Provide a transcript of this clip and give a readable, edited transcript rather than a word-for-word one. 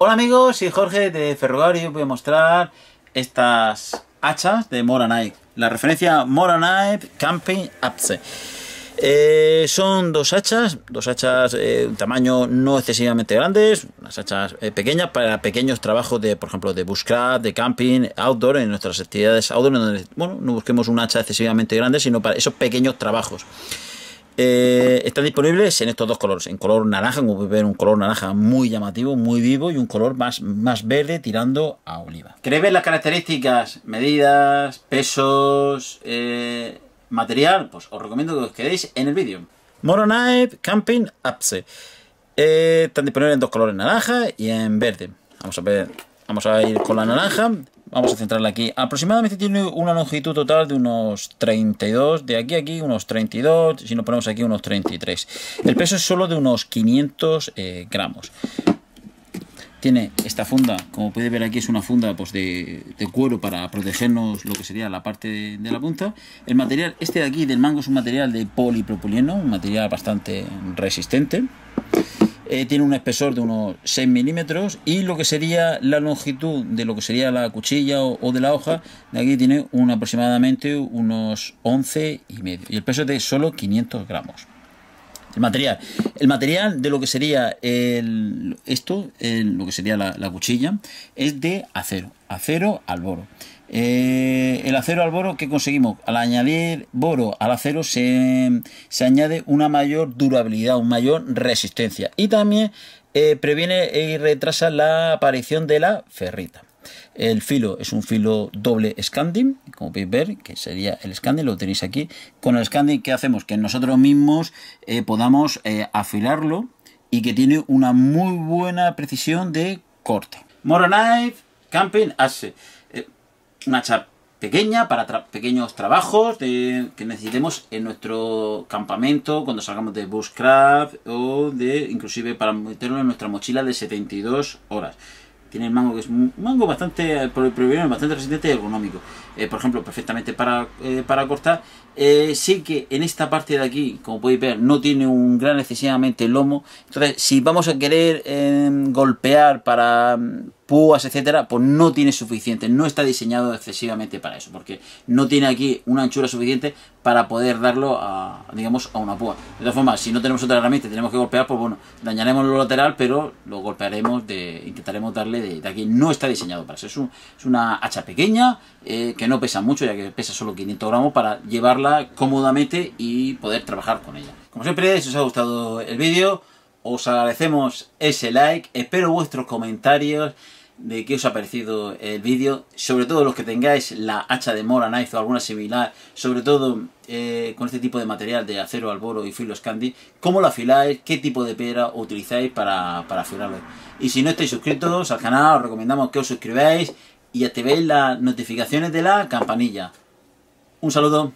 Hola amigos, soy Jorge de FerreHogar y os voy a mostrar estas hachas de Morakniv. La referencia Morakniv Camping Axe. Son dos hachas de tamaño no excesivamente grandes, unas hachas pequeñas para pequeños trabajos de, por ejemplo, de bushcraft, de camping, outdoor, en nuestras actividades outdoor, donde, bueno, no busquemos un hacha excesivamente grande, sino para esos pequeños trabajos. Están disponibles en estos dos colores, en color naranja, como podéis ver, un color naranja muy llamativo, muy vivo, y un color más verde tirando a oliva. ¿Queréis ver las características, medidas, pesos, material? Pues os recomiendo que os quedéis en el vídeo. Morakniv Camping Axe. Están disponibles en dos colores, naranja y en verde. Vamos a ir con la naranja. Vamos a centrarla aquí. Aproximadamente tiene una longitud total de unos 32, de aquí a aquí unos 32, si nos ponemos aquí unos 33. El peso es solo de unos 500 gramos. Tiene esta funda, como podéis ver aquí es una funda pues, de cuero para protegernos lo que sería la parte de la punta. El material este de aquí del mango es un material de polipropileno, un material bastante resistente. Tiene un espesor de unos 6 milímetros y lo que sería la longitud de lo que sería la cuchilla o de la hoja, de aquí tiene aproximadamente unos 11 y medio. Y el peso es de solo 500 gramos. El material de lo que sería lo que sería la cuchilla, es de acero al boro. El acero al boro que conseguimos al añadir boro al acero se añade una mayor durabilidad, una mayor resistencia y también previene y retrasa la aparición de la ferrita. El filo es un filo doble scanding, como podéis ver, que sería el scanding, lo tenéis aquí. Con el scanding, ¿qué hacemos? Que nosotros mismos podamos afilarlo y que tiene una muy buena precisión de corte. Morakniv Camping Axe. Una hacha pequeña para pequeños trabajos que necesitemos en nuestro campamento cuando salgamos de bushcraft o inclusive para meterlo en nuestra mochila de 72 horas. Tiene el mango, que es un mango bastante resistente y ergonómico. Por ejemplo, perfectamente para cortar. Sí que en esta parte de aquí, como podéis ver, no tiene un gran excesivamente lomo. Entonces, si vamos a querer golpear para púas, etcétera, pues no tiene suficiente. No está diseñado excesivamente para eso, porque no tiene aquí una anchura suficiente para poder darlo a una púa. De todas formas, si no tenemos otra herramienta y tenemos que golpear, pues bueno, dañaremos lo lateral, pero lo golpearemos, intentaremos darle de aquí. No está diseñado para eso. Es una hacha pequeña, que no pesa mucho, ya que pesa solo 500 gramos, para llevarla cómodamente y poder trabajar con ella. Como siempre, si os ha gustado el vídeo, os agradecemos ese like, espero vuestros comentarios de qué os ha parecido el vídeo, sobre todo los que tengáis la hacha de Morakniv o alguna similar, sobre todo con este tipo de material de acero al boro y filo scandi, cómo lo afiláis, qué tipo de piedra utilizáis para afilarlo. Y si no estáis suscritos al canal, os recomendamos que os suscribáis y activéis las notificaciones de la campanilla. Un saludo.